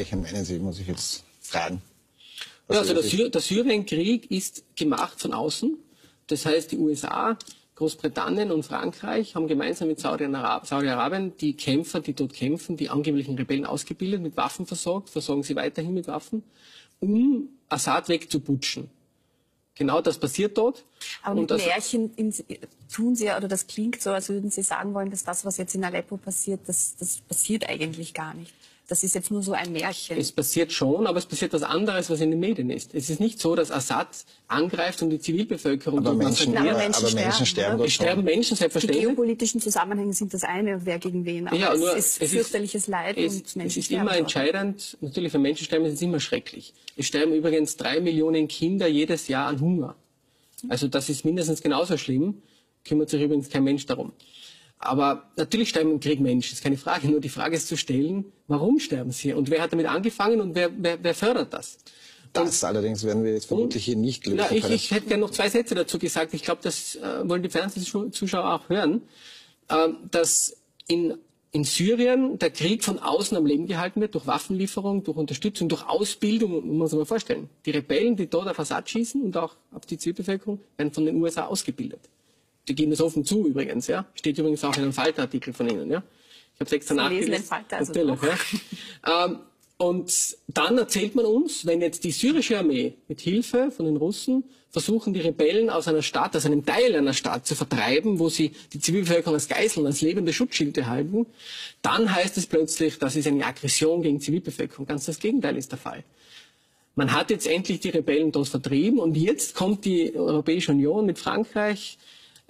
Welche meinen Sie, muss ich jetzt fragen? Ja, also der Syrienkrieg ist gemacht von außen. Das heißt, die USA, Großbritannien und Frankreich haben gemeinsam mit Saudi-Arabien die Kämpfer, die dort kämpfen, die angeblichen Rebellen ausgebildet, mit Waffen versorgt, versorgen sie weiterhin mit Waffen, um Assad wegzuputschen. Genau das passiert dort. Aber mit Märchen tun Sie ja, oder das klingt so, als würden Sie sagen wollen, dass das, was jetzt in Aleppo passiert, das passiert eigentlich gar nicht. Das ist jetzt nur so ein Märchen. Es passiert schon, aber es passiert was anderes, was in den Medien ist. Es ist nicht so, dass Assad angreift und die Zivilbevölkerung... Aber Menschen sterben. Es sterben Menschen, selbstverständlich. Die geopolitischen Zusammenhänge sind das eine, wer gegen wen. Aber ja, nur, es ist fürchterliches Leid und Menschen sterben. Es ist immer entscheidend, natürlich für Menschen sterben, es ist immer schrecklich. Es sterben übrigens 3 Millionen Kinder jedes Jahr an Hunger. Also das ist mindestens genauso schlimm, kümmert sich übrigens kein Mensch darum. Aber natürlich sterben im Krieg Menschen, ist keine Frage. Nur die Frage ist zu stellen, warum sterben sie? Und wer hat damit angefangen und wer fördert das? Das allerdings werden wir jetzt vermutlich hier nicht lösen können. Ich hätte gerne noch 2 Sätze dazu gesagt. Ich glaube, das wollen die Fernsehzuschauer auch hören. Dass in Syrien der Krieg von außen am Leben gehalten wird, durch Waffenlieferung, durch Unterstützung, durch Ausbildung. Und man muss sich mal vorstellen, die Rebellen, die dort auf Assad schießen und auch auf die Zivilbevölkerung, werden von den USA ausgebildet. Die geben das offen zu übrigens, ja. Steht übrigens auch in einem Falterartikel von Ihnen, ja. Ich habe es extra nachgelesen. Und dann erzählt man uns, wenn jetzt die syrische Armee mit Hilfe von den Russen versuchen, die Rebellen aus einer Stadt, aus einem Teil einer Stadt zu vertreiben, wo sie die Zivilbevölkerung als Geiseln, als lebende Schutzschilde halten, dann heißt es plötzlich, das ist eine Aggression gegen Zivilbevölkerung. Ganz das Gegenteil ist der Fall. Man hat jetzt endlich die Rebellen dort vertrieben und jetzt kommt die Europäische Union mit Frankreich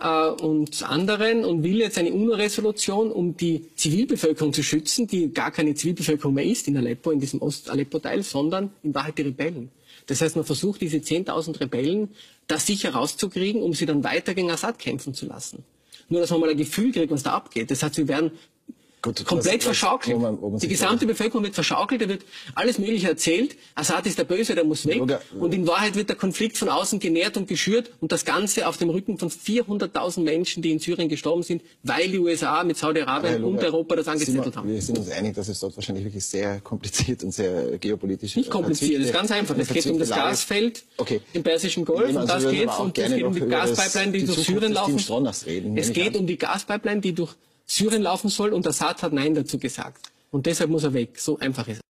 und anderen und will jetzt eine UNO-Resolution, um die Zivilbevölkerung zu schützen, die gar keine Zivilbevölkerung mehr ist in Aleppo, in diesem Ost-Aleppo-Teil, sondern in Wahrheit die Rebellen. Das heißt, man versucht, diese 10.000 Rebellen da sicher rauszukriegen, um sie dann weiter gegen Assad kämpfen zu lassen. Nur, dass man mal ein Gefühl kriegt, was da abgeht. Das heißt, wir werden komplett verschaukelt. Die gesamte Bevölkerung wird verschaukelt, da wird alles Mögliche erzählt. Assad ist der Böse, der muss weg. Und in Wahrheit wird der Konflikt von außen genährt und geschürt. Und das Ganze auf dem Rücken von 400.000 Menschen, die in Syrien gestorben sind, weil die USA mit Saudi-Arabien und Europa das angezettelt haben. Wir sind uns einig, dass es dort wahrscheinlich wirklich sehr kompliziert und sehr geopolitisch ist. Nicht kompliziert, es ist ganz einfach. Es geht um das Gasfeld im Persischen Golf. Und das geht um die Gaspipeline, die durch Syrien laufen. Es geht um die Gaspipeline, die durch Syrien laufen soll und Assad hat Nein dazu gesagt. Und deshalb muss er weg. So einfach ist es.